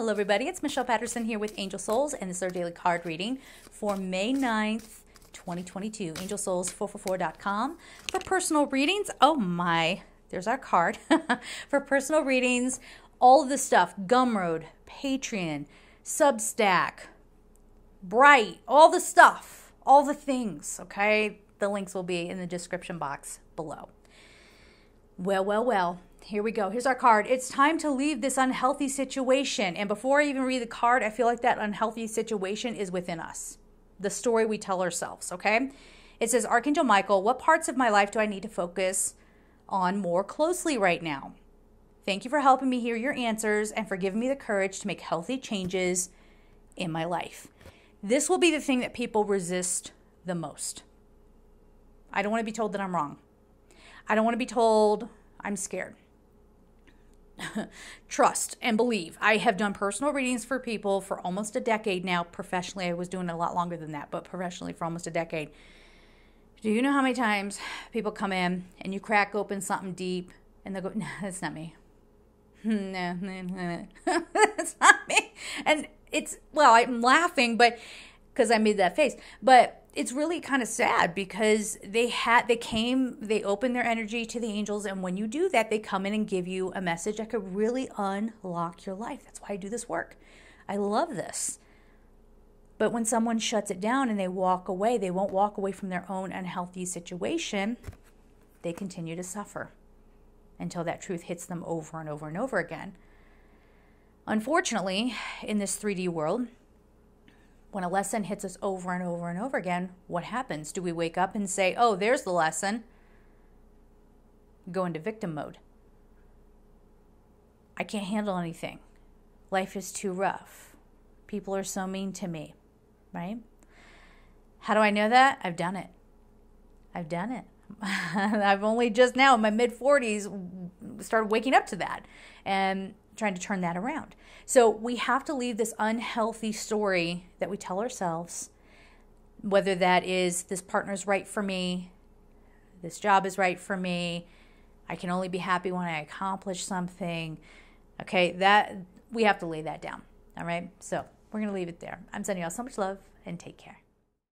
Hello everybody, it's Michelle Patterson here with Angel Souls, and this is our daily card reading for May 9th, 2022. angelsouls444.com for personal readings. Oh my, there's our card. For personal readings, all of this stuff, Gumroad, Patreon, Substack, Bright, all the stuff, all the things, okay? The links will be in the description box below. Well. Here we go. Here's our card. It's time to leave this unhealthy situation. And before I even read the card, I feel like that unhealthy situation is within us. The story we tell ourselves, okay? It says, Archangel Michael, what parts of my life do I need to focus on more closely right now? Thank you for helping me hear your answers and for giving me the courage to make healthy changes in my life. This will be the thing that people resist the most. I don't want to be told that I'm wrong. I don't want to be told I'm scared. Trust and believe. I have done personal readings for people for almost a decade now. Professionally, I was doing it a lot longer than that, but professionally for almost a decade. Do you know how many times people come in and you crack open something deep and they go, no, that's not me. No, that's not me. And it's, well, I'm laughing, but because I made that face, but it's really kind of sad because they opened their energy to the angels. And when you do that, they come in and give you a message that could really unlock your life. That's why I do this work. I love this. But when someone shuts it down and they walk away, they won't walk away from their own unhealthy situation. They continue to suffer until that truth hits them over and over and over again. Unfortunately, in this 3D world, when a lesson hits us over and over and over again, what happens? Do we wake up and say, oh, there's the lesson? Go into victim mode. I can't handle anything. Life is too rough. People are so mean to me, right? How do I know that? I've done it. I've done it. I've only just now in my mid-40s started waking up to that and trying to turn that around. So we have to leave this unhealthy story that we tell ourselves, whether that is this partner's right for me, this job is right for me, I can only be happy when I accomplish something. Okay, that we have to lay that down. All right, so we're going to leave it there. I'm sending y'all so much love and take care.